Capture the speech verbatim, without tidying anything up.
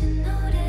to notice.